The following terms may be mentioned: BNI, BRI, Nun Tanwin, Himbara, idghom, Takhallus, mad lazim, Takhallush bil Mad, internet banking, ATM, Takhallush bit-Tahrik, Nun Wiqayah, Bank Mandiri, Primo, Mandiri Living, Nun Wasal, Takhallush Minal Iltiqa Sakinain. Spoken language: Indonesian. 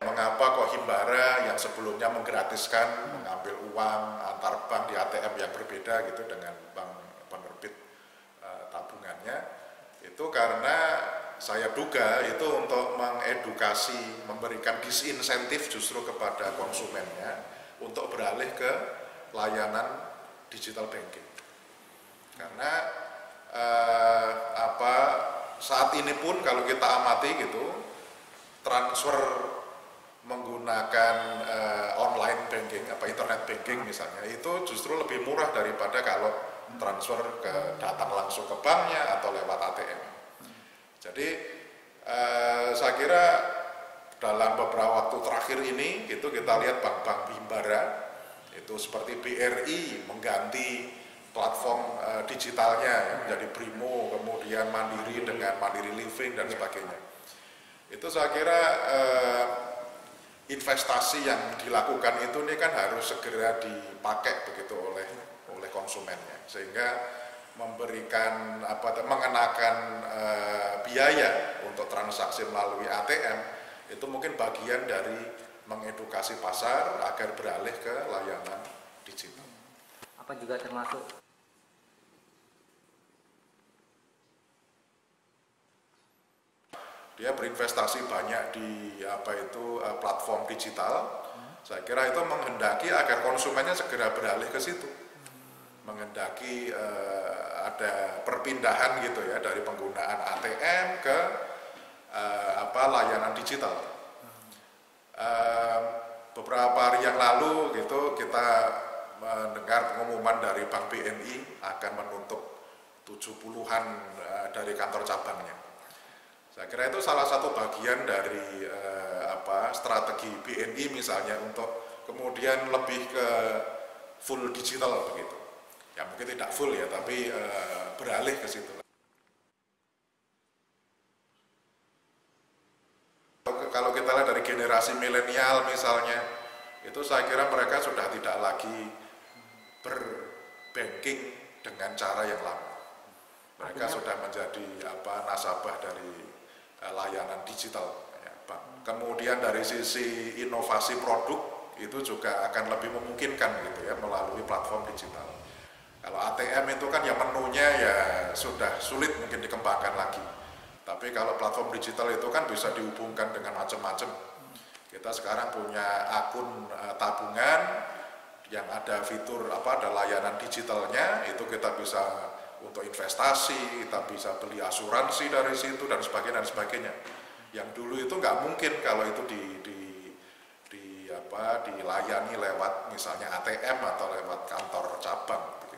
Mengapa kok Himbara yang sebelumnya menggratiskan mengambil uang antar bank di ATM yang berbeda gitu dengan bank penerbit tabungannya? Itu karena saya duga itu untuk mengedukasi, memberikan disinsentif justru kepada konsumennya untuk beralih ke layanan digital banking. Karena saat ini pun kalau kita amati gitu, transfer menggunakan online banking, internet banking misalnya, itu justru lebih murah daripada kalau transfer datang langsung ke banknya atau lewat ATM. Jadi saya kira dalam beberapa waktu terakhir ini, gitu kita lihat bank-bank Himbara itu seperti BRI mengganti platform digitalnya yang menjadi Primo, kemudian Mandiri dengan Mandiri Living dan sebagainya. Itu saya kira investasi yang dilakukan itu nih kan harus segera dipakai begitu oleh konsumennya, sehingga memberikan mengenakan biaya untuk transaksi melalui ATM itu mungkin bagian dari mengedukasi pasar agar beralih ke layanan digital. Apa juga termasuk dia berinvestasi banyak di platform digital. Saya kira itu menghendaki agar konsumennya segera beralih ke situ, menghendaki ada perpindahan gitu ya dari penggunaan ATM ke layanan digital. Beberapa hari yang lalu gitu kita mendengar pengumuman dari Bank BNI akan menutup 70-an dari kantor cabangnya. Saya kira itu salah satu bagian dari strategi BNI misalnya untuk kemudian lebih ke full digital begitu. Ya mungkin tidak full ya, tapi beralih ke situ. Kalau kita lihat dari generasi milenial misalnya, itu saya kira mereka sudah tidak lagi berbanking dengan cara yang lama. Mereka sudah menjadi nasabah dari layanan digital, ya, Pak. Kemudian dari sisi inovasi produk itu juga akan lebih memungkinkan gitu ya melalui platform digital. Kalau ATM itu kan ya menunya ya sudah sulit mungkin dikembangkan lagi. Tapi kalau platform digital itu kan bisa dihubungkan dengan macam-macam. Kita sekarang punya akun tabungan yang ada fitur ada layanan digitalnya, itu kita bisa untuk investasi, kita bisa beli asuransi dari situ dan sebagainya yang dulu itu nggak mungkin kalau itu dilayani lewat misalnya ATM atau lewat kantor cabang.